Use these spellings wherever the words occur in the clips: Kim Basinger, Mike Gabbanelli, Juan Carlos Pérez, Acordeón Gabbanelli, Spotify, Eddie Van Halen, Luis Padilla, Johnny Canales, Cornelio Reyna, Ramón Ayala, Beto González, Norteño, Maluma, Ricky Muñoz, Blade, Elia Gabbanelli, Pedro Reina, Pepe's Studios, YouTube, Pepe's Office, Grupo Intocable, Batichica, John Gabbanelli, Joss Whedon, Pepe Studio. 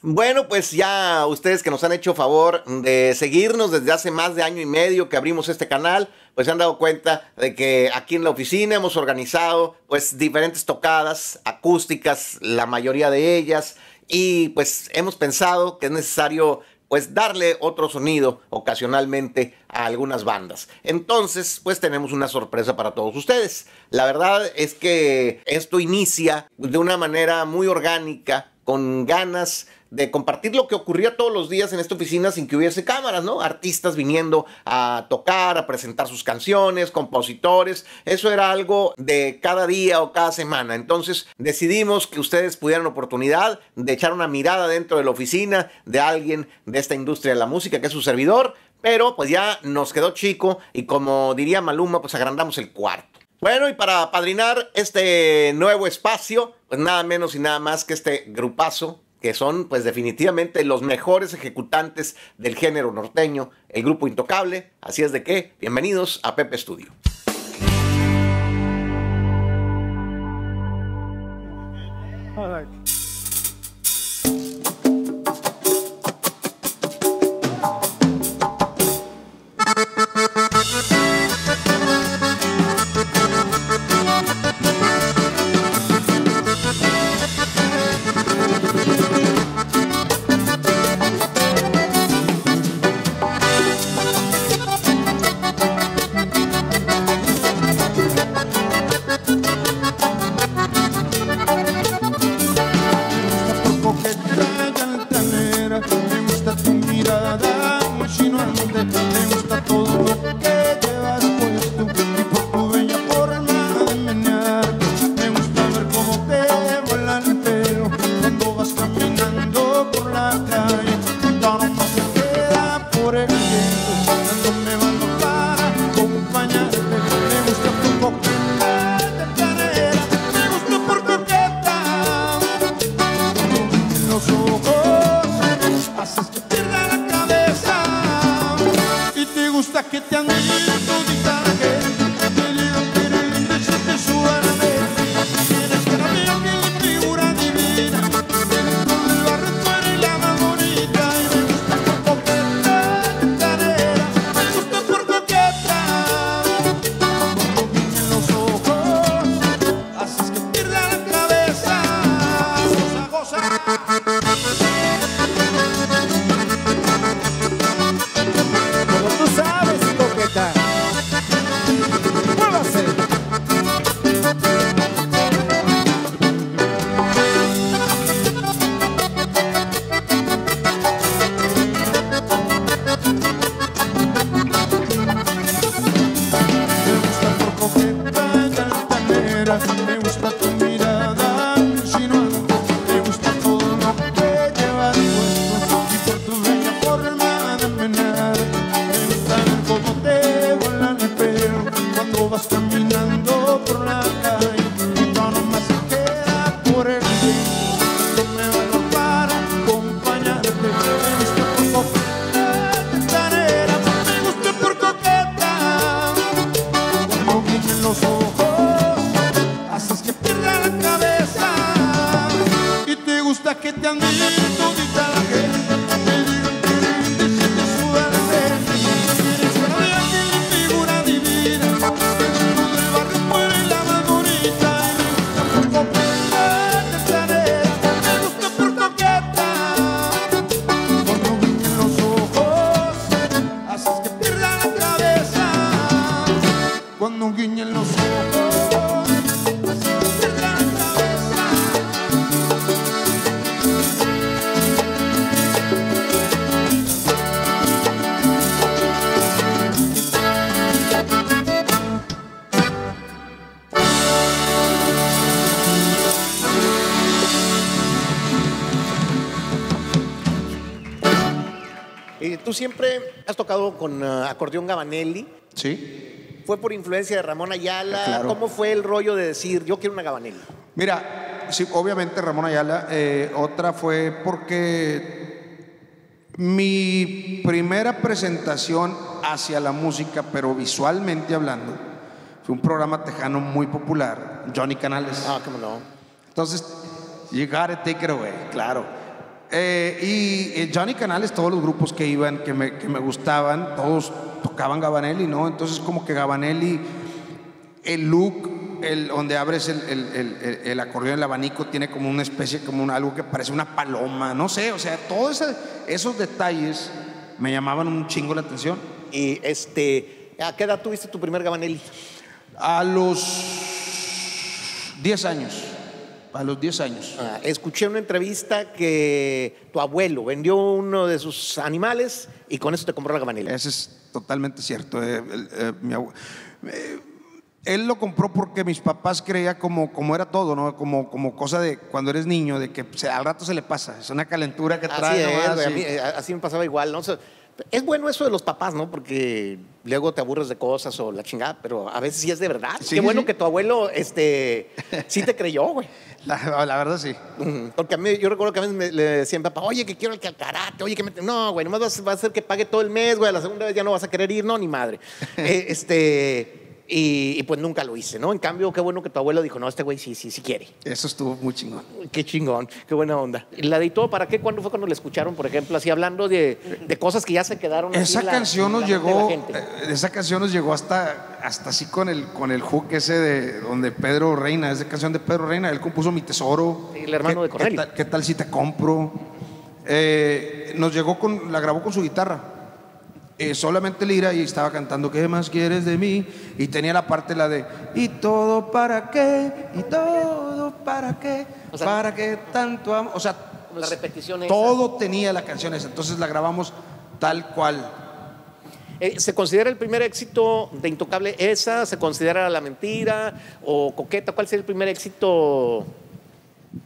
Bueno, pues ya ustedes que nos han hecho favor de seguirnos desde hace más de año y medio que abrimos este canal, pues se han dado cuenta de que aquí en la oficina hemos organizado pues diferentes tocadas acústicas, la mayoría de ellas, y pues hemos pensado que es necesario pues darle otro sonido ocasionalmente a algunas bandas. Entonces, pues tenemos una sorpresa para todos ustedes. La verdad es que esto inicia de una manera muy orgánica, con ganas de compartir lo que ocurría todos los días en esta oficina sin que hubiese cámaras, ¿no? Artistas viniendo a tocar, a presentar sus canciones, compositores. Eso era algo de cada día o cada semana. Entonces decidimos que ustedes pudieran oportunidad de echar una mirada dentro de la oficina de alguien de esta industria de la música, que es su servidor. Pero pues ya nos quedó chico y, como diría Maluma, pues agrandamos el cuarto. Bueno, y para apadrinar este nuevo espacio, pues nada menos y nada más que este grupazo, que son pues definitivamente los mejores ejecutantes del género norteño, el Grupo Intocable. Así es de que, bienvenidos a Pepe Studio. ¿Tú siempre has tocado con Acordeón Gabbanelli? Sí. ¿Fue por influencia de Ramón Ayala? Claro. ¿Cómo fue el rollo de decir, yo quiero una Gabbanelli? Mira, sí, obviamente Ramón Ayala. Otra fue porque mi primera presentación hacia la música, pero visualmente hablando, fue un programa tejano muy popular, Johnny Canales. Ah, cómo no. Entonces, you gotta take it away, claro. Y Johnny Canales, todos los grupos que iban, que me gustaban, todos tocaban Gabbanelli, ¿no? Entonces como que Gabbanelli, el look, donde abres el acordeón, el abanico, tiene como una especie, algo que parece una paloma, no sé, o sea, todos esos detalles me llamaban un chingo la atención. Y ¿a qué edad tuviste tu primer Gabbanelli? A los 10 años. A los 10 años. Ah, escuché una entrevista que tu abuelo vendió uno de sus animales y con eso te compró la Gabbanelli. Eso es totalmente cierto. Mi abuelo, él lo compró porque mis papás creían como era todo, ¿no? Como cosa de cuando eres niño, de que al rato se le pasa. Es una calentura que así trae. Es, nomás, así me pasaba igual, ¿no? O sea, es bueno eso de los papás, ¿no? Porque luego te aburres de cosas o la chingada, pero a veces sí es de verdad. Sí, qué bueno que tu abuelo sí te creyó, güey. La verdad sí. Porque a mí, yo recuerdo que a veces le decían, papá, oye, que quiero el calcarate, oye, que me... No, güey, nomás vas a hacer que pague todo el mes, güey, a la segunda vez ya no vas a querer ir, no, ni madre. Y pues nunca lo hice, ¿no? En cambio, qué bueno que tu abuelo dijo, no, este güey sí quiere. Eso estuvo muy chingón. Qué chingón, qué buena onda. ¿La de todo para qué? ¿Cuándo fue cuando la escucharon, por ejemplo, así hablando de cosas que ya se quedaron? Esa canción nos llegó, hasta así con el hook ese de donde Pedro Reina, esa canción de Pedro Reina, él compuso Mi Tesoro. El hermano de Cornelio. ¿Qué tal si te compro? Nos llegó la grabó con su guitarra. Solamente lira y estaba cantando ¿qué más quieres de mí? Y tenía la parte de ¿y todo para qué? ¿Y todo para qué? O sea, ¿para qué tanto amo? O sea, la repetición todo esa. Tenía la canción esa, entonces la grabamos tal cual. ¿Se considera el primer éxito de Intocable esa? ¿Se considera La Mentira o Coqueta? ¿Cuál sería el primer éxito?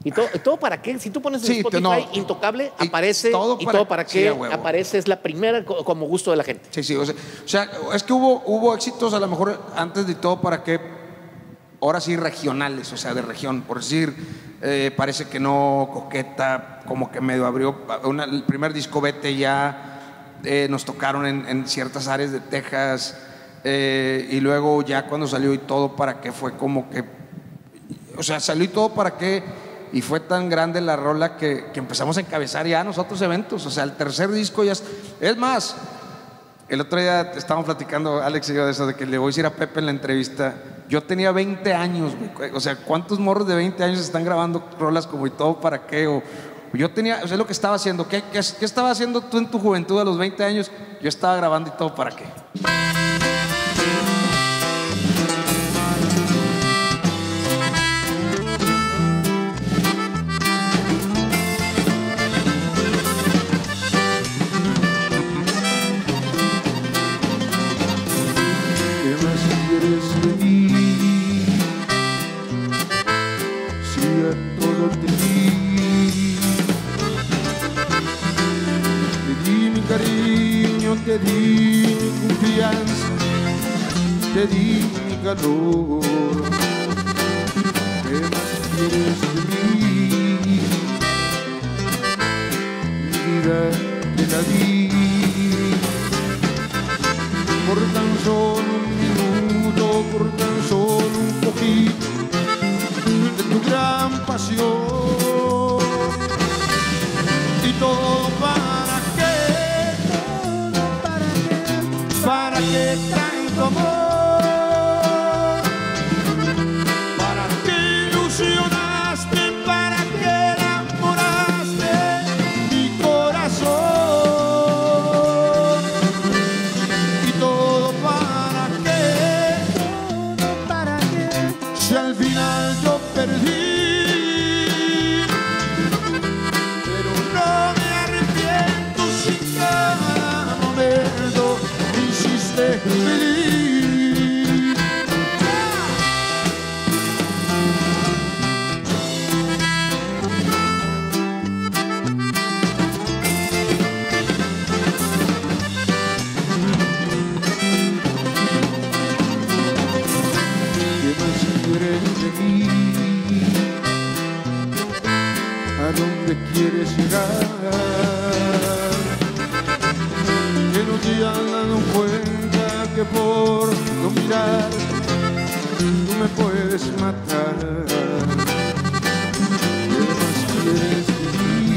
¿Y todo para qué? Si tú pones en Spotify Intocable, aparece y todo para qué sí, aparece, es la primera como gusto de la gente. Sí, o sea es que hubo éxitos a lo mejor antes de Todo para qué, ahora sí regionales, o sea, de región, por decir, Parece que no, Coqueta, como que medio abrió, el primer disco Vete Ya, nos tocaron en ciertas áreas de Texas, y luego ya cuando salió Y Todo para qué fue como que, o sea, salió Y Todo para qué. Y fue tan grande la rola que empezamos a encabezar ya nosotros eventos. O sea, el tercer disco ya es más, el otro día estábamos platicando, Alex y yo, de eso, de que le voy a decir a Pepe en la entrevista, yo tenía 20 años, güey. O sea, ¿cuántos morros de 20 años están grabando rolas como Y Todo para qué? O yo tenía, o sea, lo que estaba haciendo. ¿Qué estaba haciendo tú en tu juventud a los 20 años? Yo estaba grabando Y Todo para qué. Te di mi confianza, te di mi calor. ¿Qué más quieres de mí? Mi vida te la di por tan solo un minuto, por tan solo un poquito de tu gran pasión. Y todo ¿para qué tanto amor? ¿Para qué ilusionaste? ¿Para qué enamoraste mi corazón? ¿Y todo para qué? ¿Todo para qué? Si al final yo perdí. Quieres llegar, que no te han dado cuenta que por no mirar tú me puedes matar. ¿Qué más quieres de mí?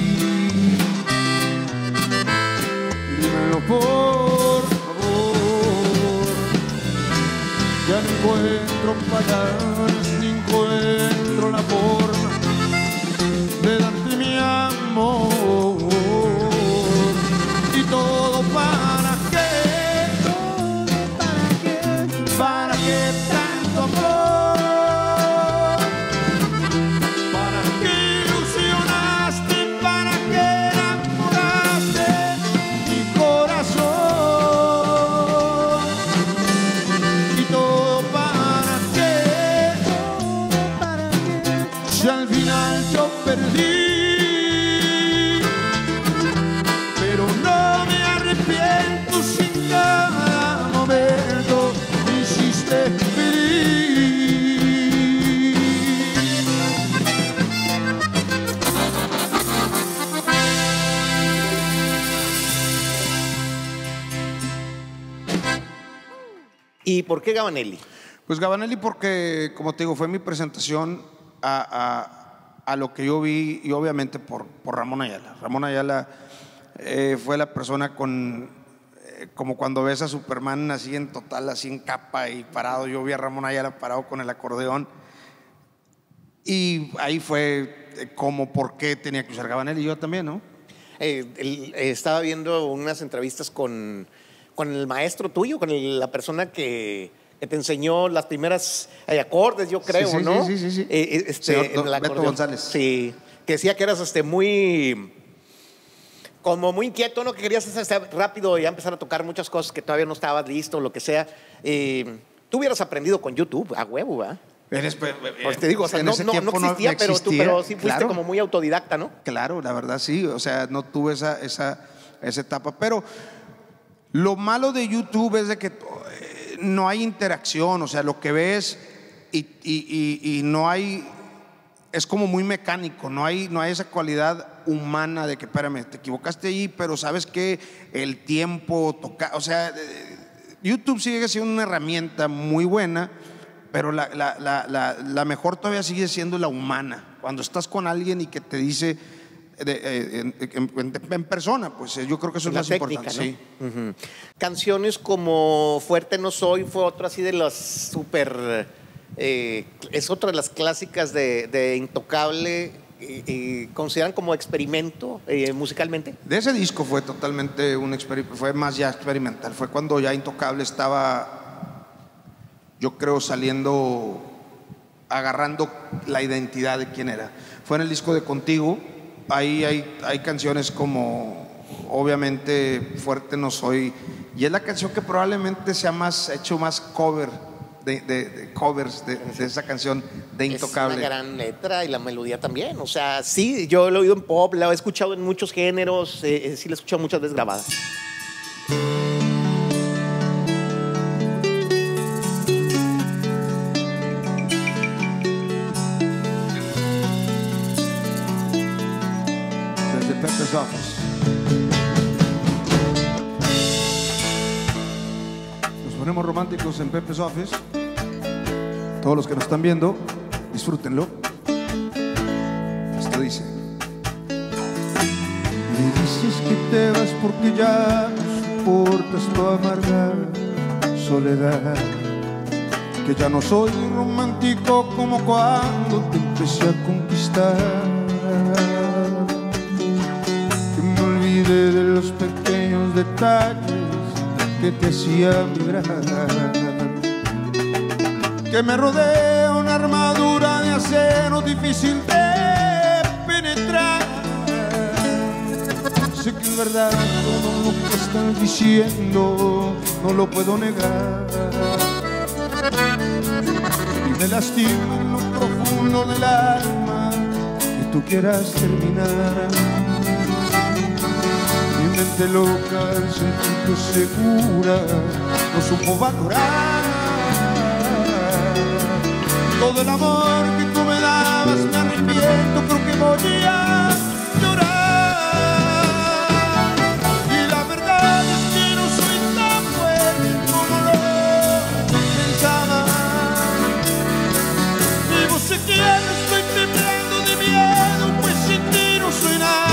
¿Y por qué Gabbanelli? Pues Gabbanelli porque, como te digo, fue mi presentación a lo que yo vi, y obviamente por Ramón Ayala. Ramón Ayala fue la persona con, como cuando ves a Superman así en total, así en capa y parado. Yo vi a Ramón Ayala parado con el acordeón, y ahí fue como por qué tenía que usar Gabbanelli, yo también, ¿no? Estaba viendo unas entrevistas con el maestro tuyo, con la persona que te enseñó las primeras acordes, yo creo, sí, sí, ¿no? Sí, sí, sí. Señor, en Beto González. Sí, que decía que eras muy, como muy inquieto, ¿no? Que querías estar rápido y empezar a tocar muchas cosas que todavía no estabas listo, lo que sea. Tú hubieras aprendido con YouTube, a huevo, ¿verdad? Pues te digo, o sea, no existía, pero tú sí fuiste, claro, como muy autodidacta, ¿no? Claro, la verdad sí, o sea, no tuve esa etapa, pero lo malo de YouTube es de que no hay interacción, o sea, lo que ves y no hay, es como muy mecánico, no hay esa cualidad humana de que, espérame, te equivocaste ahí, pero sabes que el tiempo toca, o sea, YouTube sigue siendo una herramienta muy buena, pero la mejor todavía sigue siendo la humana. Cuando estás con alguien y que te dice en persona, pues yo creo que eso es más importante, ¿no? Sí. Uh-huh. Canciones como Fuerte No Soy fue otra así de las súper, es otra de las clásicas de Intocable, y ¿consideran como experimento musicalmente? De ese disco fue totalmente un experimento, fue más ya experimental, fue cuando ya Intocable estaba, yo creo, saliendo, agarrando la identidad de quién era. Fue en el disco de Contigo, ahí hay canciones como, obviamente, Fuerte No Soy, y es la canción que probablemente se ha hecho más cover de covers de esa canción de Intocable. Es una gran letra y la melodía también, o sea, sí, yo lo he oído en pop, la he escuchado en muchos géneros, sí la he escuchado muchas veces grabada. Nos ponemos románticos en Pepe's Office. Todos los que nos están viendo, disfrútenlo. Esto dice: me dices que te vas porque ya no soportas tu amarga soledad, que ya no soy romántico como cuando te empecé a conquistar, de los pequeños detalles que te hacían vibrar, que me rodea una armadura de acero difícil de penetrar. Sé que en verdad todo lo que estás diciendo no lo puedo negar, y me lastima en lo profundo del alma que tú quieras terminar. Mi mente loca, el sentido segura, no supo valorar todo el amor que tú me dabas. Me arrepiento, creo que voy a llorar. Y la verdad es que no soy tan fuerte como lo pensaba. Y vos sé que ya no estoy temblando de miedo, pues sin ti no soy nada.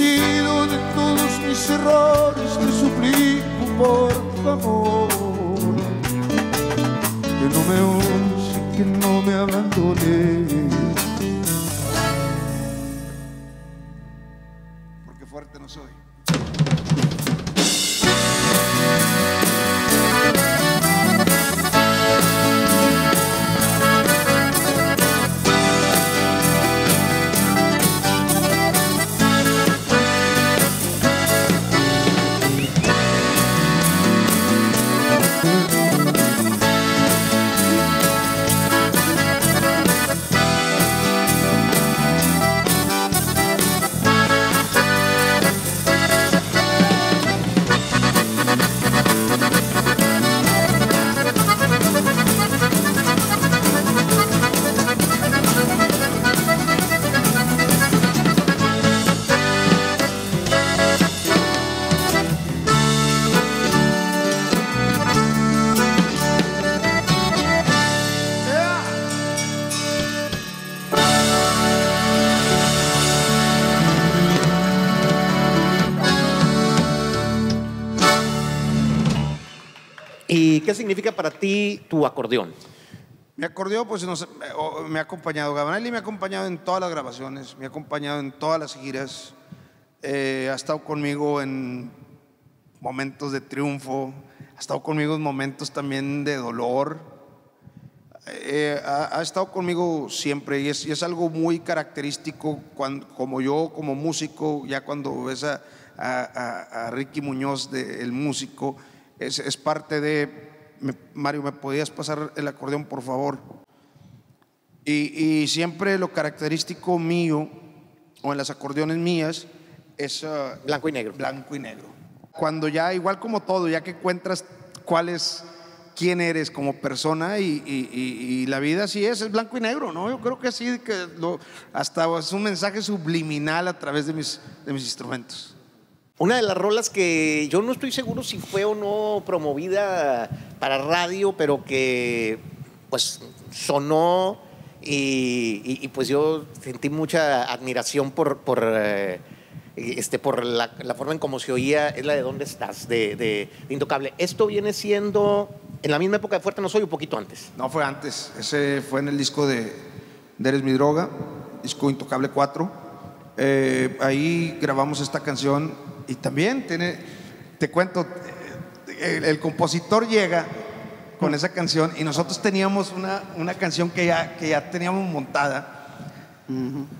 De todos mis errores te suplico, por favor, que no me oyes y que no me abandones, porque fuerte no soy. ¿Qué significa para ti tu acordeón? Mi acordeón, pues me ha acompañado Gabbanelli, me ha acompañado en todas las grabaciones, me ha acompañado en todas las giras, ha estado conmigo en momentos de triunfo, ha estado conmigo en momentos también de dolor, ha estado conmigo siempre y es algo muy característico cuando, como yo, como músico, ya cuando ves a Ricky Muñoz, el músico, es parte de... Mario, ¿me podías pasar el acordeón, por favor? Y siempre lo característico mío, o en las acordeones mías, es... blanco y negro. Blanco y negro. Cuando ya, igual como todo, ya que encuentras cuál es, quién eres como persona y la vida así es blanco y negro, ¿no? Yo creo que sí, que hasta es un mensaje subliminal a través de mis instrumentos. Una de las rolas que yo no estoy seguro si fue o no promovida para radio, pero que pues sonó y pues yo sentí mucha admiración por la forma en cómo se oía, es la de ¿Dónde estás?, de Intocable. Esto viene siendo en la misma época de Fuerte No Soy, un poquito antes. No, fue antes. Ese fue en el disco de Eres Mi Droga, disco Intocable 4. Ahí grabamos esta canción. Y también tiene, te cuento, el compositor llega con esa canción y nosotros teníamos una canción que ya teníamos montada,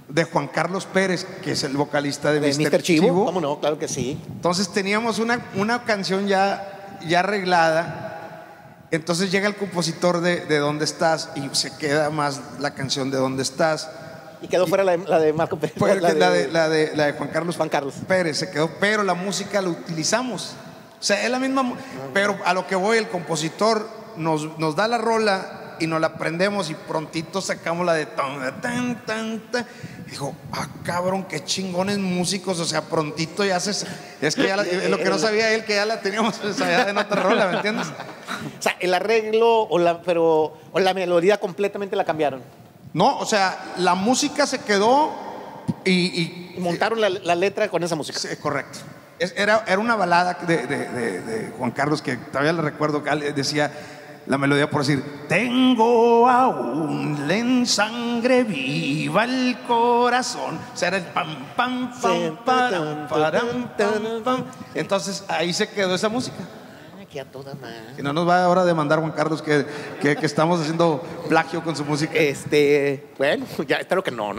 de Juan Carlos Pérez, que es el vocalista de Mister Chivo. ¿Cómo no? Claro que sí. Entonces teníamos una canción ya arreglada, entonces llega el compositor de ¿Dónde estás? Y se queda más la canción de ¿Dónde estás? Y quedó fuera la de Marco Pérez. La de Juan Carlos Pérez se quedó, pero la música la utilizamos. O sea, es la misma, pero a lo que voy, el compositor nos da la rola y nos la aprendemos y prontito sacamos la de tan. Y dijo, ah, cabrón, qué chingones músicos, o sea, prontito ya se... Es que ya lo que no sabía él, que ya la teníamos ensayada en otra rola, ¿me entiendes? O sea, el arreglo o la melodía completamente la cambiaron. No, o sea, la música se quedó y montaron la letra con esa música. Sí, correcto. Era una balada de Juan Carlos, que todavía le recuerdo que decía la melodía, por decir, tengo aún en sangre viva el corazón. O sea, era el pam, pam, pam, pam, pam, pam, pam. Entonces, ahí se quedó esa música. Que a toda madre. Si no nos va ahora a demandar Juan Carlos que estamos haciendo plagio con su música. Bueno, ya espero que no.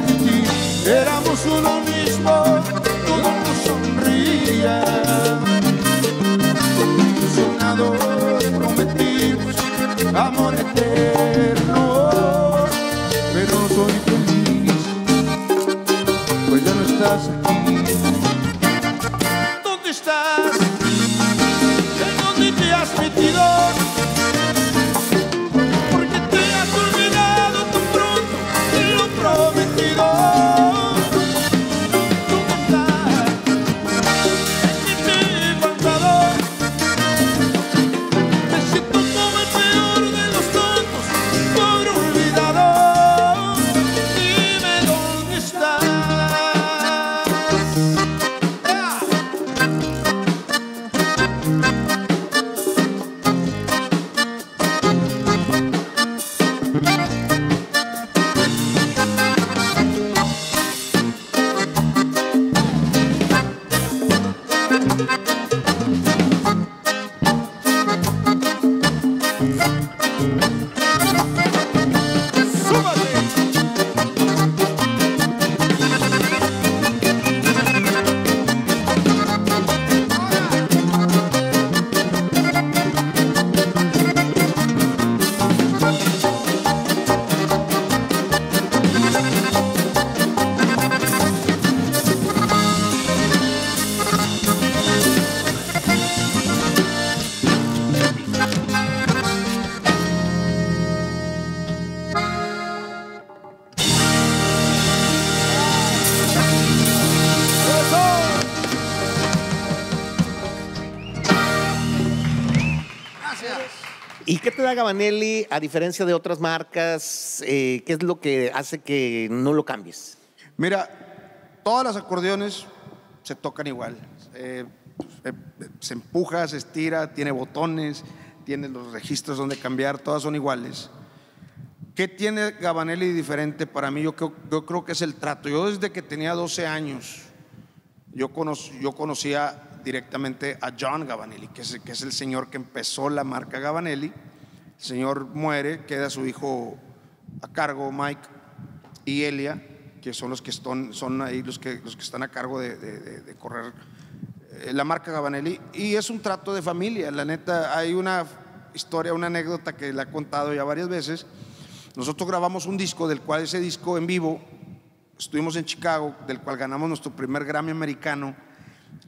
hablaban de ti, éramos uno mismo, todo nos sonría. Ilusionado prometimos amor eterno, pero soy feliz, pues ya no estás aquí. ¿Dónde estás? ¿En dónde te has metido? Gabbanelli, a diferencia de otras marcas, ¿qué es lo que hace que no lo cambies? Mira, todas las acordeones se tocan igual, se empuja, se estira, tiene botones, tiene los registros donde cambiar, todas son iguales. ¿Qué tiene Gabbanelli diferente para mí? Yo creo que es el trato. Yo desde que tenía 12 años, yo conocía directamente a John Gabbanelli, que es el señor que empezó la marca Gabbanelli. El señor muere, queda su hijo a cargo, Mike y Elia, que son los que son ahí los que están a cargo de correr la marca Gabbanelli. Y es un trato de familia, la neta. Hay una historia, una anécdota que la he contado ya varias veces. Nosotros grabamos un disco, del cual ese disco en vivo, estuvimos en Chicago, del cual ganamos nuestro primer Grammy americano.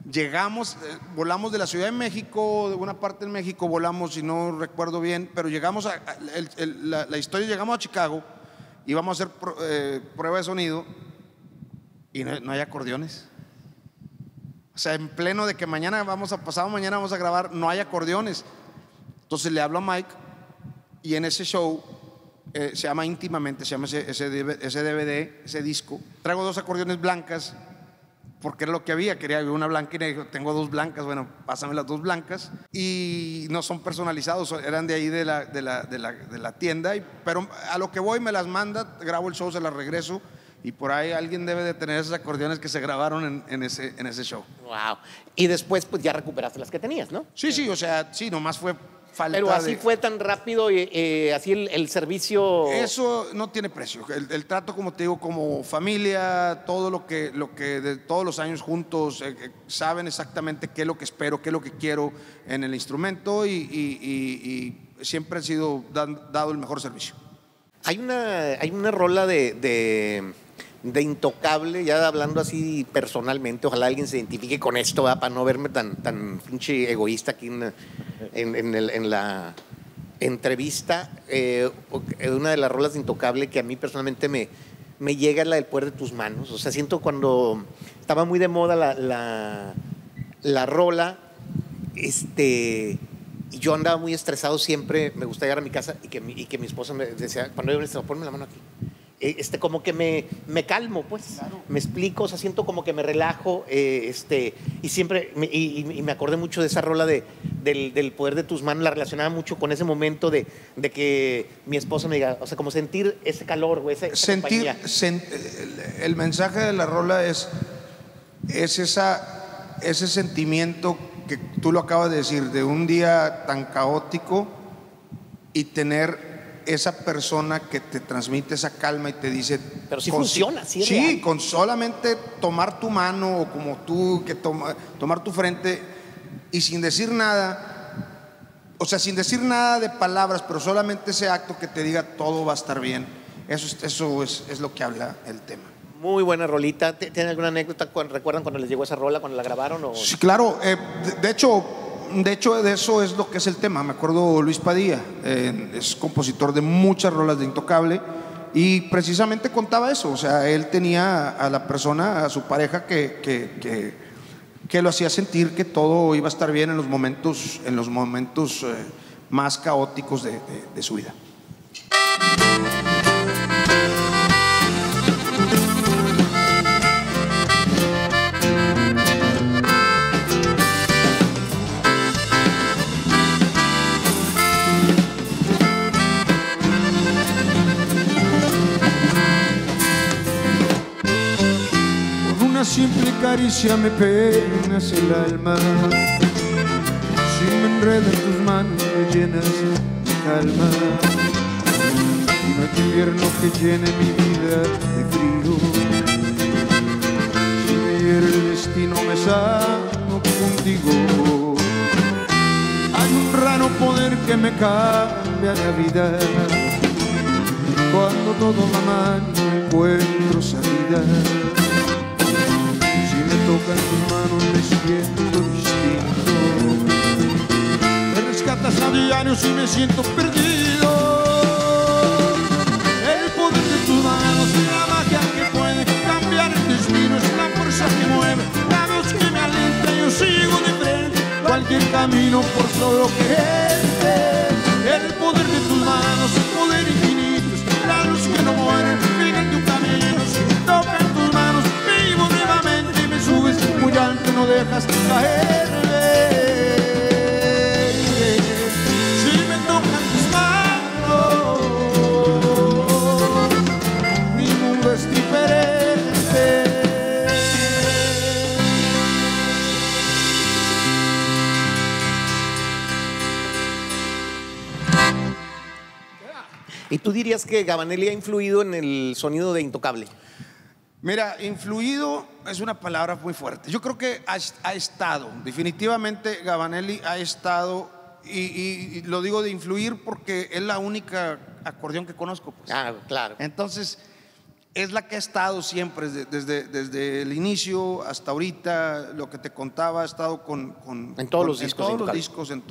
Llegamos, volamos de la Ciudad de México, de una parte de México volamos, si no recuerdo bien, pero llegamos llegamos a Chicago, íbamos a hacer prueba de sonido y no hay acordeones. O sea, en pleno de que pasado mañana vamos a grabar, no hay acordeones. Entonces le hablo a Mike y en ese show, se llama Íntimamente, se llama ese DVD, ese disco. Traigo dos acordeones blancas, porque era lo que había, quería una blanca y me dijo, tengo dos blancas, bueno, pásame las dos blancas. Y no son personalizados, eran de ahí de la tienda, pero a lo que voy me las manda, grabo el show, se las regreso y por ahí alguien debe de tener esos acordeones que se grabaron en ese show. Wow. Y después pues ya recuperaste las que tenías, ¿no? Sí, o sea, sí, nomás fue falta. Pero así fue tan rápido, así el servicio… Eso no tiene precio, el trato, como te digo, como familia, todo lo que de todos los años juntos, saben exactamente qué es lo que espero, qué es lo que quiero en el instrumento y siempre han sido dado el mejor servicio. Hay una rola de Intocable, ya hablando así personalmente, ojalá alguien se identifique con esto, ¿verdad? Para no verme tan pinche egoísta aquí en la entrevista. Una de las rolas de Intocable que a mí personalmente me llega es la del poder de tus manos. O sea, siento cuando estaba muy de moda la rola, y yo andaba muy estresado siempre, me gustaba llegar a mi casa y que mi esposa me decía, cuando yo me decía, ponme la mano aquí. Como que me calmo, pues, claro. Me explico, o sea, siento como que me relajo, y siempre, me acordé mucho de esa rola del poder de tus manos, la relacionaba mucho con ese momento de que mi esposa me diga, o sea, como sentir ese calor, güey, el mensaje de la rola es ese sentimiento que tú lo acabas de decir, de un día tan caótico y tener esa persona que te transmite esa calma y te dice… Pero sí funciona, sí es real. Sí, con solamente tomar tu mano o como tú, que tomar tu frente y sin decir nada… O sea, sin decir nada de palabras, pero solamente ese acto que te diga todo va a estar bien. Eso es lo que habla el tema. Muy buena rolita. ¿Tienen alguna anécdota? ¿Recuerdan cuando les llegó esa rola, cuando la grabaron? O... Sí, claro. De hecho, de eso es lo que es el tema. Me acuerdo Luis Padilla, es compositor de muchas rolas de Intocable y precisamente contaba eso. O sea, él tenía a la persona, a su pareja que lo hacía sentir que todo iba a estar bien en los momentos, más caóticos de su vida. Simple caricia me penas el alma. Si me enredas tus manos me llenas de calma. No hay invierno que llene mi vida de frío. Si me hiere el destino me sano contigo. Hay un raro poder que me cambia la vida. Cuando todo va mal no encuentro salida. Tocan tus manos, me siento distinto. Me rescatas a diario si me siento perdido. El poder de tus manos es la magia que puede cambiar el destino. Es la fuerza que mueve, la voz que me alienta. Yo sigo de frente cualquier camino por solo quererte. El poder de tus manos, el poder infinito. Es la luz que no muere, vive en tu camino. Si tocan tus manos, vivo nuevamente. Subes muy alto, no dejas caer. Si me tocan tus manos, mi mundo es diferente. ¿Y tú dirías que Gabbanelli ha influido en el sonido de Intocable? Mira, influido es una palabra muy fuerte. Yo creo que ha estado, definitivamente Gabbanelli ha estado, y lo digo de influir porque es la única acordeón que conozco. Pues. Claro, claro. Entonces, es la que ha estado siempre, desde el inicio hasta ahorita, lo que te contaba, ha estado en todos los discos, en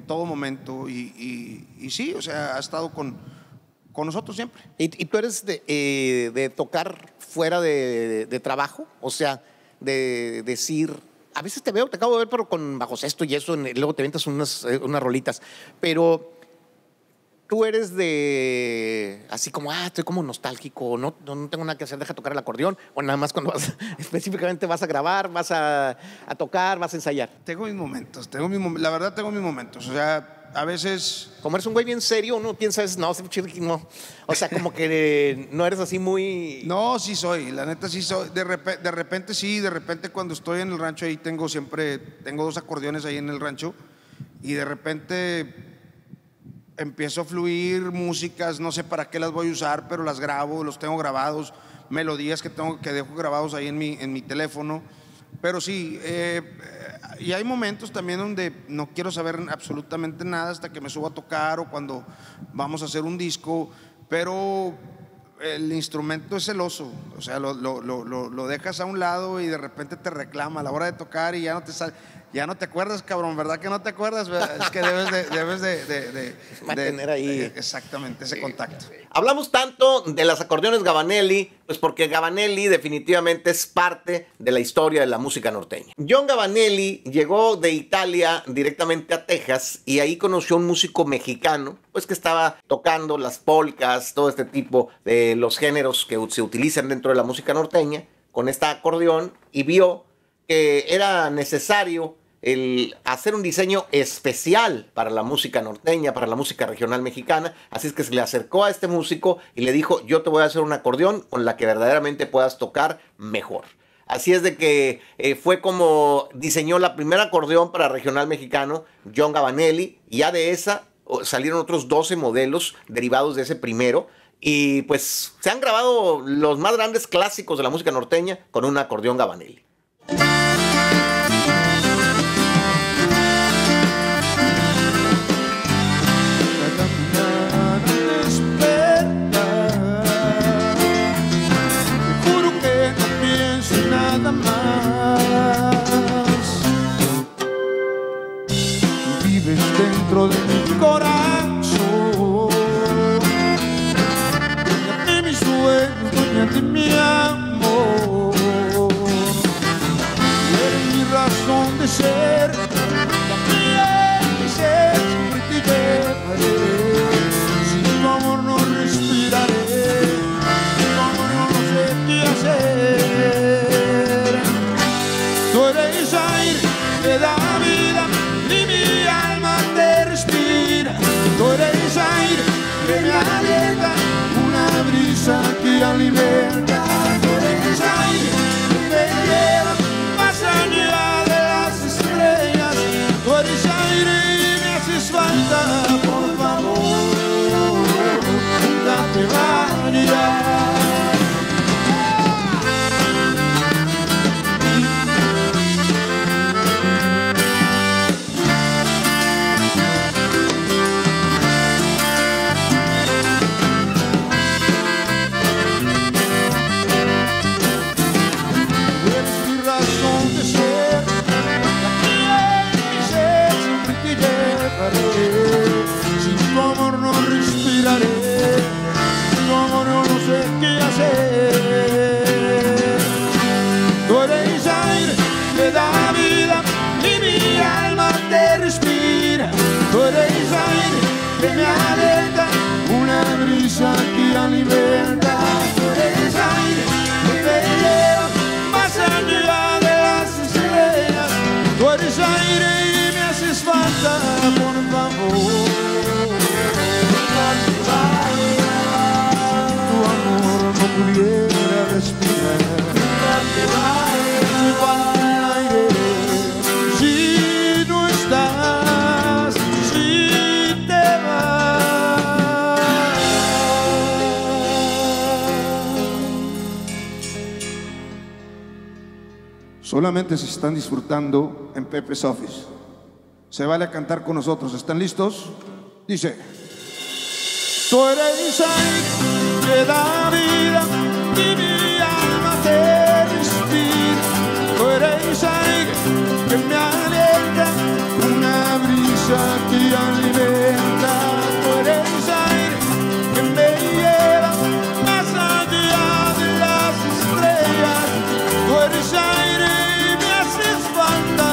todo momento, y sí, o sea, ha estado con nosotros siempre. ¿Y tú eres de tocar fuera de trabajo? O sea, de decir, a veces te veo, te acabo de ver, pero con bajo sexto y eso, luego te ventas unas rolitas, pero tú eres de, así como, estoy como nostálgico, no tengo nada que hacer, deja tocar el acordeón, o nada más cuando específicamente vas a grabar, vas a tocar, vas a ensayar. Tengo mis momentos, la verdad tengo mis momentos, o sea, a veces… Como eres un güey bien serio, uno piensa, no. O sea, como que no eres así muy… No, sí soy, la neta sí soy. De repente sí, de repente cuando estoy en el rancho, ahí tengo dos acordeones ahí en el rancho y de repente empiezo a fluir músicas, no sé para qué las voy a usar, pero las grabo, los tengo grabados, melodías que dejo grabados ahí en mi teléfono. Pero sí… y hay momentos también donde no quiero saber absolutamente nada hasta que me subo a tocar o cuando vamos a hacer un disco, pero el instrumento es celoso, o sea, lo dejas a un lado y de repente te reclama a la hora de tocar y ya no te sale, ya no te acuerdas, cabrón, ¿verdad que no te acuerdas? Es que debes de mantener ahí exactamente ese contacto. Hablamos tanto de las acordeones Gabbanelli, pues porque Gabbanelli definitivamente es parte de la historia de la música norteña. John Gabbanelli llegó de Italia directamente a Texas y ahí conoció a un músico mexicano, pues que estaba tocando las polcas, todo este tipo de los géneros que se utilizan dentro de la música norteña, con este acordeón, y vio que era necesario el hacer un diseño especial para la música norteña, para la música regional mexicana. Así es que se le acercó a este músico y le dijo, yo te voy a hacer un acordeón con la que verdaderamente puedas tocar mejor. Así es de que fue como diseñó la primera acordeón para regional mexicano, John Gabbanelli, y ya de esa salieron otros 12 modelos derivados de ese primero. Y pues se han grabado los más grandes clásicos de la música norteña con un acordeón Gabbanelli. De mi corazón, dueña de mi sueño, dueña de mi amor. Eres mi razón de ser, la mía es mi ser, siempre te llevaré. Sin tu amor no respiraré, sin tu amor no sé qué hacer. Tú eres aire que da vida y mi alma te respira, tú eres aire que me alienta, una brisa que alimenta, tú eres aire que me lleva más allá de las estrellas, tú eres aire y me haces falta, por favor, nunca te vayas. Solamente se están disfrutando en Pepe's Office. Se vale a cantar con nosotros. ¿Están listos? Dice: tú eres aire que da vida y mi alma te respira. Tú eres aire que me alienta, una brisa que alimenta. Tú eres aire que me lleva más allá de las estrellas. Tú eres aire y me haces falta.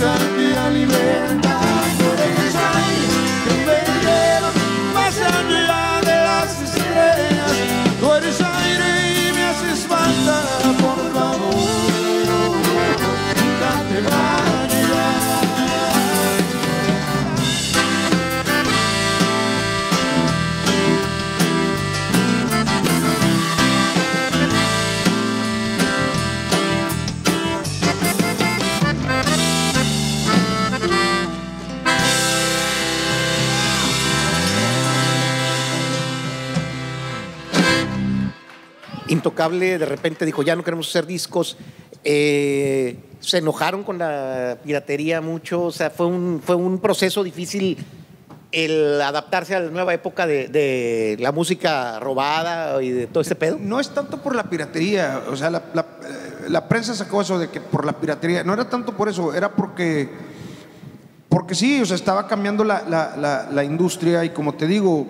Que alimenta, tú eres aire que me lleva más allá de las estrellas, tú eres aire y me haces falta, por favor, nunca te Intocable de repente dijo: ya no queremos hacer discos. Se enojaron con la piratería mucho. O sea, fue un proceso difícil el adaptarse a la nueva época de la música robada y de todo este pedo. No es tanto por la piratería. O sea, la prensa sacó eso de que por la piratería. No era tanto por eso, era porque sí, o sea, estaba cambiando la industria. Y como te digo,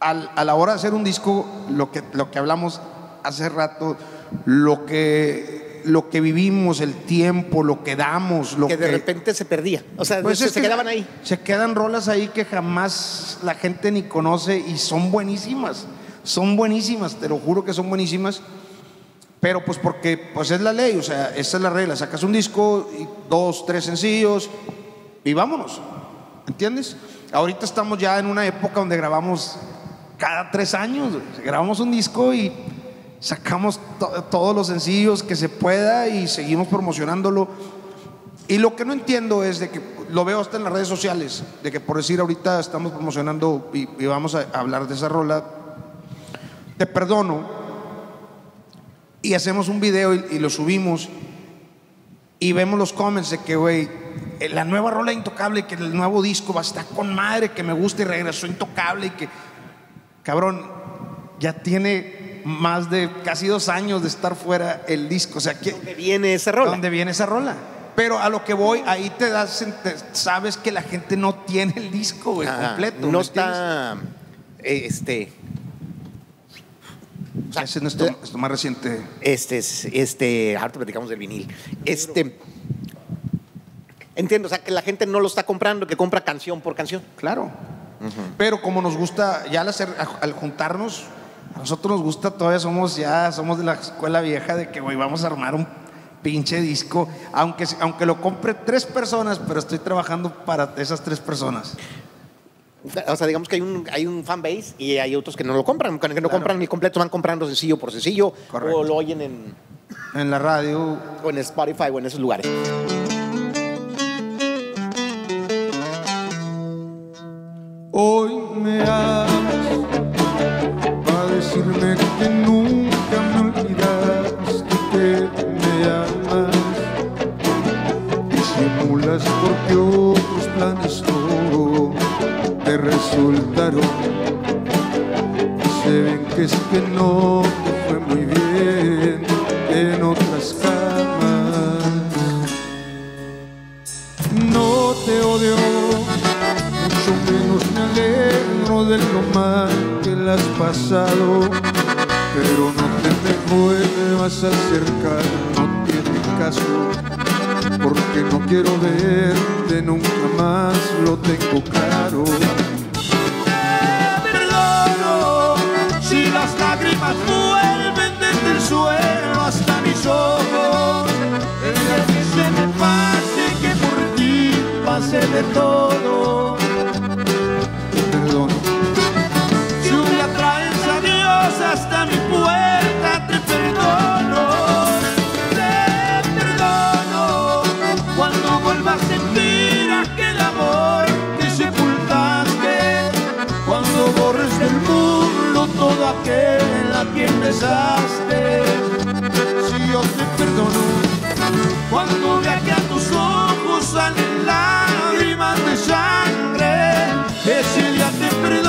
a la hora de hacer un disco, lo que hablamos hace rato, lo que vivimos, el tiempo, lo que damos, lo que de repente se perdía. O sea, pues se quedaban ahí. Se quedan rolas ahí que jamás la gente ni conoce y son buenísimas. Son buenísimas, te lo juro que son buenísimas. Pero pues porque pues es la ley, o sea, esa es la regla. Sacas un disco, 2, 3 sencillos y vámonos. ¿Entiendes? Ahorita estamos ya en una época donde grabamos cada 3 años, grabamos un disco y sacamos todos los sencillos que se pueda y seguimos promocionándolo. Y lo que no entiendo es de que, lo veo hasta en las redes sociales, de que por decir ahorita estamos promocionando y vamos a hablar de esa rola, Te Perdono, y hacemos un video y lo subimos y vemos los comments de que, güey, la nueva rola Intocable, que el nuevo disco va a estar con madre, que me gusta y regresó Intocable y que, cabrón, ya tiene más de casi 2 años de estar fuera el disco. O sea, ¿dónde viene esa rola? ¿Dónde viene esa rola? Pero a lo que voy, ahí te das, sabes que la gente no tiene el disco, güey, completo. No está, o sea, ese no es nuestro más reciente. Ahorita platicamos del vinil. Entiendo, o sea, que la gente no lo está comprando, que compra canción por canción. Claro. Pero como nos gusta, ya al juntarnos, a nosotros nos gusta, todavía somos de la escuela vieja de que, güey, vamos a armar un pinche disco, aunque lo compre 3 personas, pero estoy trabajando para esas 3 personas. O sea, digamos que hay un fan base y hay otros que no lo compran, que no compran el completo, van comprando sencillo por sencillo. Correcto. O lo oyen en la radio o en Spotify o en esos lugares. Hoy me hablas para decirme que nunca me olvidas, que te me amas, disimulas porque otros planes no te resultaron. Se ven que es que no te fue muy bien en otras camas. No te odio, me alegro de lo mal que la has pasado, pero no te me vuelvas a acercar, no tiene caso, porque no quiero verte nunca más, lo tengo claro. Te perdono si las lágrimas vuelven desde el suelo hasta mis ojos, el que se me pase, que por ti pase de todo. Hasta mi puerta te perdono, cuando vuelvas a sentir aquel amor que sepultaste, cuando borres del mundo todo aquel a quien besaste. Si yo te perdono, cuando vea que a tus ojos salen lágrimas de sangre, ese día te perdono.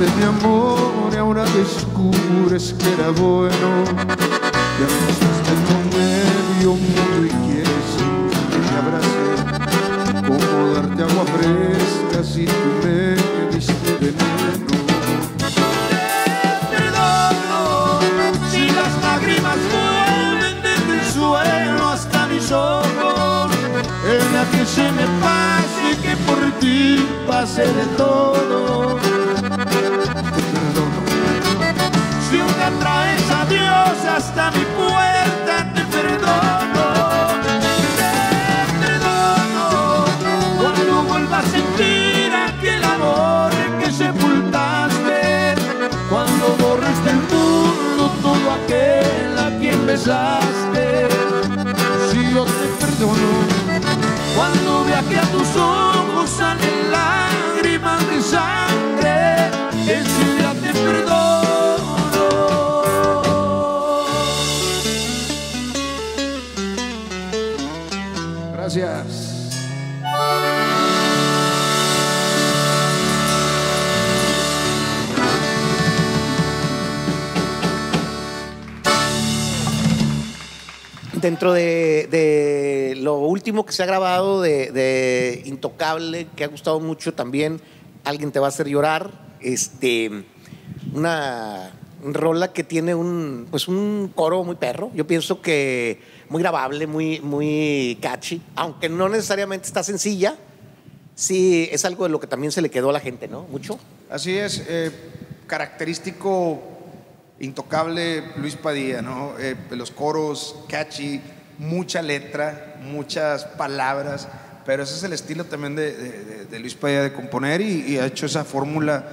De mi amor y ahora descubres que era bueno, ya pasaste tu medio mundo y quieres que me abrace, como darte agua fresca si tú me diste de menos. Te perdono si las lágrimas vuelven desde el suelo hasta mis ojos, en la que se me pase, que por ti pase de todo. Traes a Dios hasta mi puerta, te perdono, cuando vuelvas a sentir aquel amor que sepultaste, cuando borres del mundo todo aquel a quien besaste. Si yo te perdono, cuando vea que a tus ojos salen lágrimas de sangre, ese día te perdono. Gracias. Dentro de lo último que se ha grabado de Intocable, que ha gustado mucho también, alguien te va a hacer llorar, una rola que tiene un coro muy perro, yo pienso que muy grabable, muy catchy, aunque no necesariamente está sencilla, sí es algo de lo que también se le quedó a la gente, ¿no? Mucho. Así es, característico Intocable Luis Padilla, ¿no? Los coros catchy, mucha letra, muchas palabras, pero ese es el estilo también de Luis Padilla de componer y ha hecho esa fórmula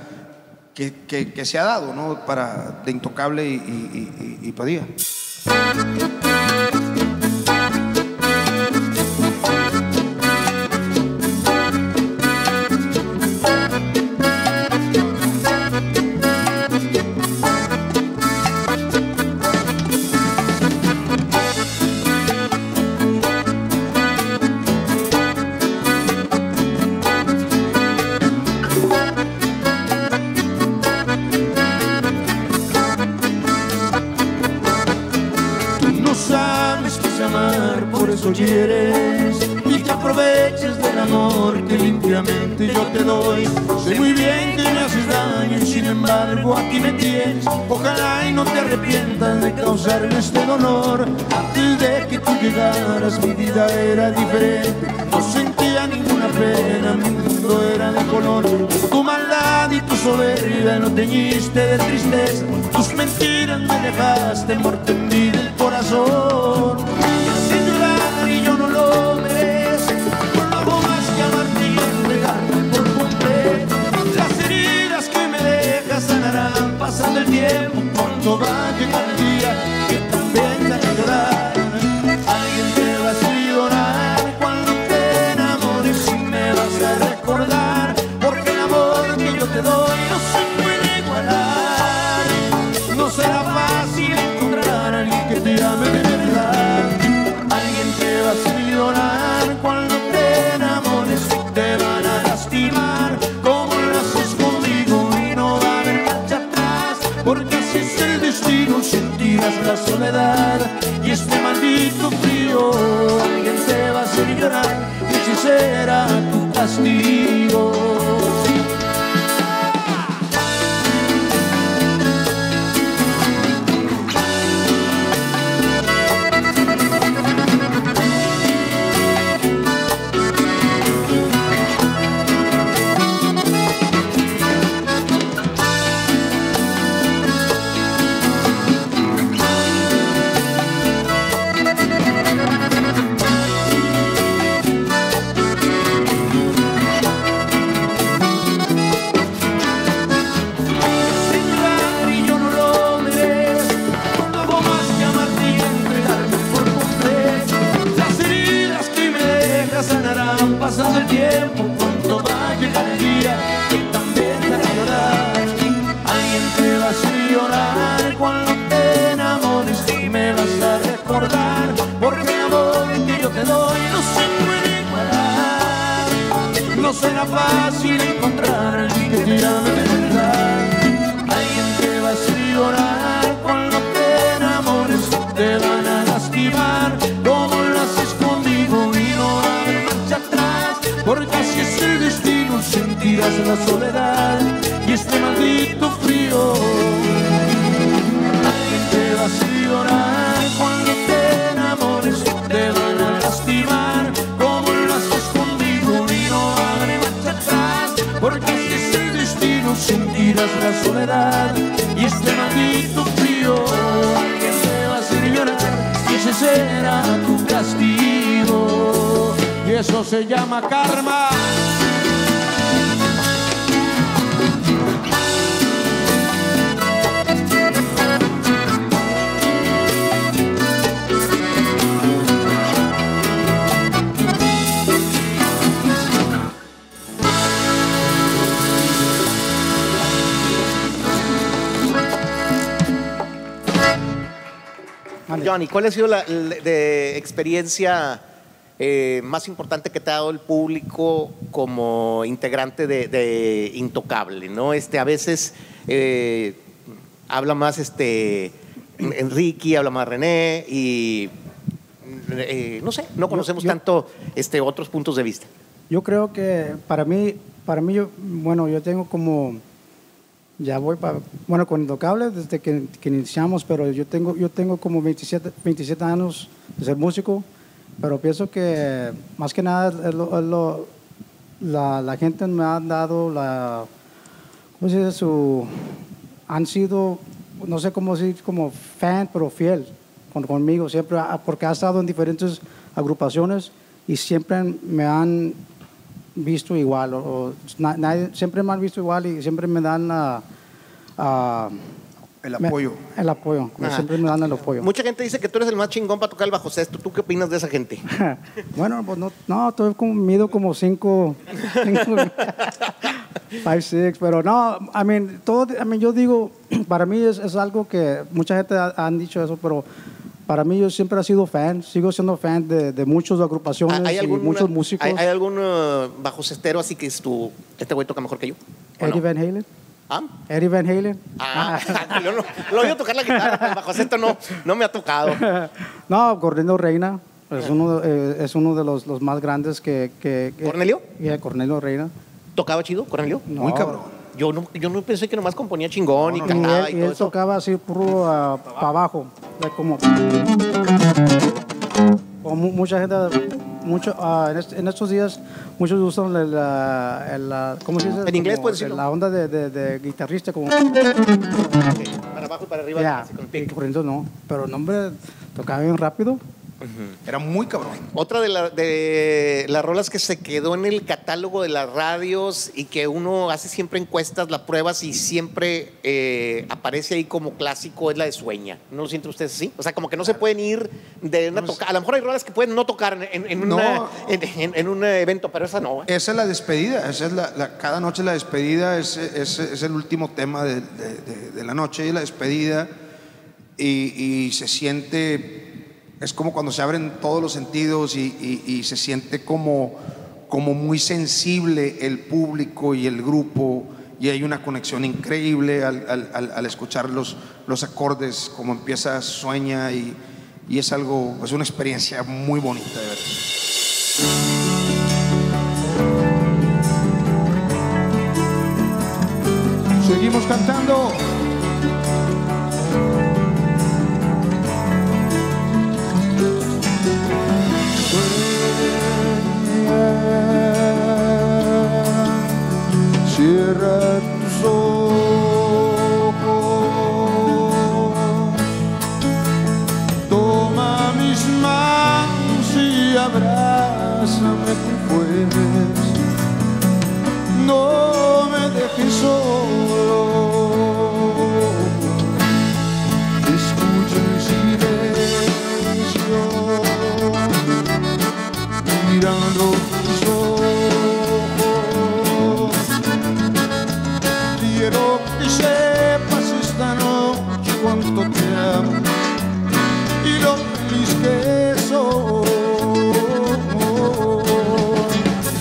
que se ha dado, ¿no? Para de Intocable y Padilla. Aquí me tienes, ojalá y no te arrepientas de causarme este dolor. Antes de que tú llegaras mi vida era diferente, no sentía ninguna pena, mi mundo era de color. Tu maldad y tu soberbia no teñiste de tristeza, tus mentiras me dejaste mortendí del corazón. Me hacen llorar y yo no lo merezco, por la bomba que amartías regarme por completo. Las heridas que me dejas sanarán pasando el tiempo, pronto va a llegar el día que también te hará llorar. Alguien te va a hacer llorar cuando te enamores y me vas a recordar, porque el amor que yo te doy no se puede igualar. No será fácil encontrar a alguien que te ame de verdad. Alguien te va a hacer llorar cuando te enamores y te van a lastimar. Sentirás la soledad y este maldito frío. Alguien te va a hacer llorar y ese será tu castigo. Johnny, ¿cuál ha sido la experiencia más importante que te ha dado el público como integrante de Intocable, ¿no? A veces habla más Enrique, habla más René y no sé, no conocemos tanto otros puntos de vista. Yo creo que para mí yo tengo como, ya voy para, bueno, con Intocable desde que iniciamos, pero yo tengo como 27 años de ser músico, pero pienso que más que nada la gente me ha dado la, ¿cómo se dice? Han sido, no sé cómo decir, como fan, pero fiel conmigo siempre, porque ha estado en diferentes agrupaciones y siempre me han visto igual, siempre me han visto igual y siempre me dan el apoyo. El apoyo, siempre me dan el apoyo. Mucha gente dice que tú eres el más chingón para tocar el bajo sexto. ¿Tú qué opinas de esa gente? Bueno, pues no, estoy como, mido como 5'6", pero no, yo digo, para mí es algo que mucha gente han dicho eso, pero para mí yo siempre he sido fan, sigo siendo fan de muchas agrupaciones. ¿Hay alguna, y muchos músicos? ¿Hay algún bajo cestero así que es tu, este güey toca mejor que yo? Eddie Van Halen. ¿Ah? Eddie Van Halen. Lo oigo tocar la guitarra, pero el bajo cesto no me ha tocado. No, Cornelio Reyna es uno de los más grandes que ¿Cornelio? Cornelio Reyna. ¿Tocaba chido, Cornelio? No. Muy cabrón. Yo no pensé que nomás componía chingón y cantaba y todo eso. Tocaba así puro para abajo, como mucha gente, en estos días muchos usan ¿cómo se dice? En inglés puede decirlo. La onda de guitarrista como para abajo y para arriba. Ya, no, pero el hombre tocaba bien rápido. Era muy cabrón. Otra de las rolas que se quedó en el catálogo de las radios y que uno hace siempre encuestas, la pruebas y siempre aparece ahí como clásico, es la de Sueña. ¿No lo sienten ustedes así? O sea, como que no se pueden ir de una tocada. A lo mejor hay rolas que pueden no tocar en un evento, pero esa no. Esa es la despedida. Esa es cada noche la despedida, es el último tema de la noche y la despedida. Y se siente... Es como cuando se abren todos los sentidos y se siente como muy sensible el público y el grupo, y hay una conexión increíble al escuchar los acordes, como empieza Sueña, y es algo, es una experiencia muy bonita de ver. Seguimos cantando. Cierra tus ojos, toma mis manos y abrázame como puedes, no me dejes solo, escucha el silencio, mirando tus ojos. Quiero que sepas esta noche cuánto te amo y lo feliz que soy.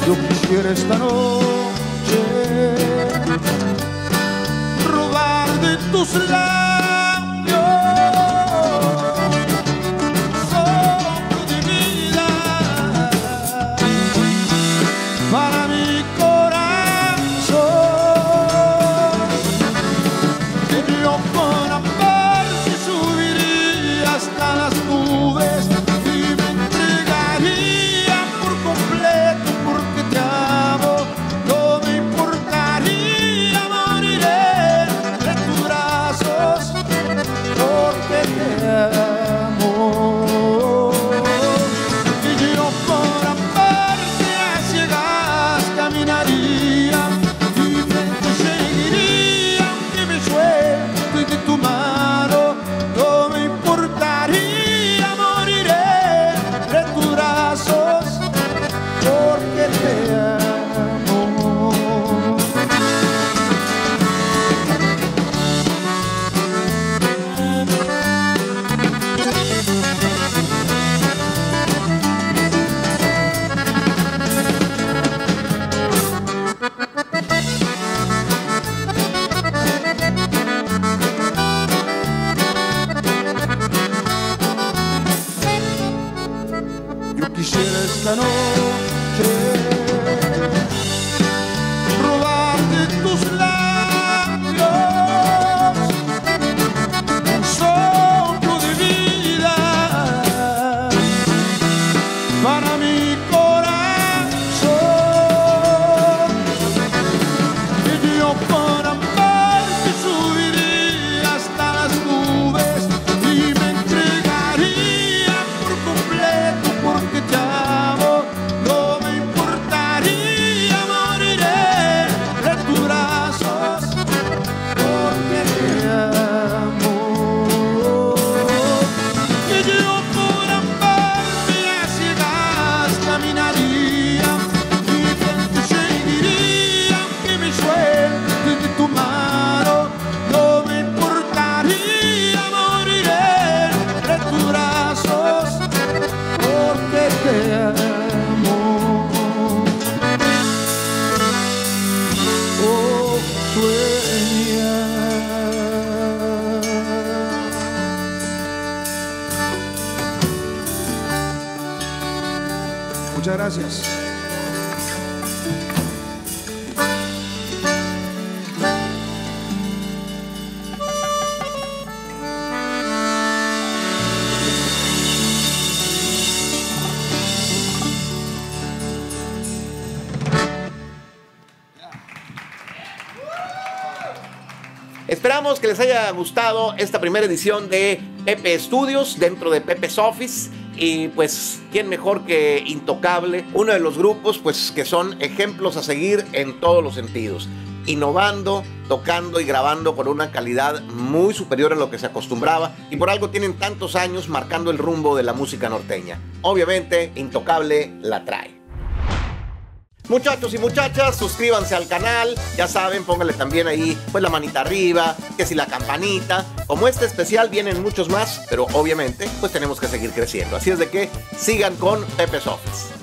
Yo quisiera esta noche robar de tus labios soplo de vida para mi corazón. Quisiera esta noche Muchas gracias. Esperamos que les haya gustado esta primera edición de Pepe Studios dentro de Pepe's Office. Y pues, ¿quién mejor que Intocable? Uno de los grupos pues que son ejemplos a seguir en todos los sentidos. Innovando, tocando y grabando con una calidad muy superior a lo que se acostumbraba, y por algo tienen tantos años marcando el rumbo de la música norteña. Obviamente, Intocable la trae. Muchachos y muchachas, suscríbanse al canal, ya saben, pónganle también ahí pues la manita arriba, que si la campanita. Como este especial vienen muchos más, pero obviamente pues tenemos que seguir creciendo. Así es de que sigan con Pepe's Office.